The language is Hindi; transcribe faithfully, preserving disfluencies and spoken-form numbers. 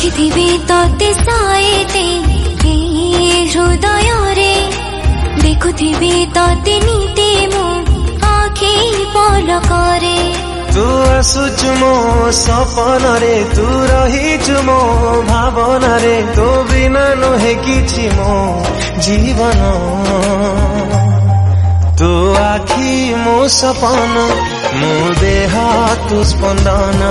পৃথিবী তোতে সায়েতে এই হৃদয়রে দেখুথিবি তোতে নিতে মো আখি পলকরে तू आसुचु मो सपन रे तू रहीचु मो भावना रे तो बिना नुहे किछि मो जीवन तू आखि मो सपन मो देह तू स्पंदन।